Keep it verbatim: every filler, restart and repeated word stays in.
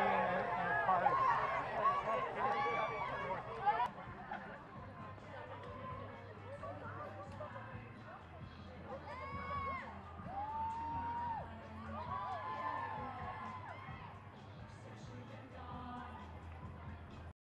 How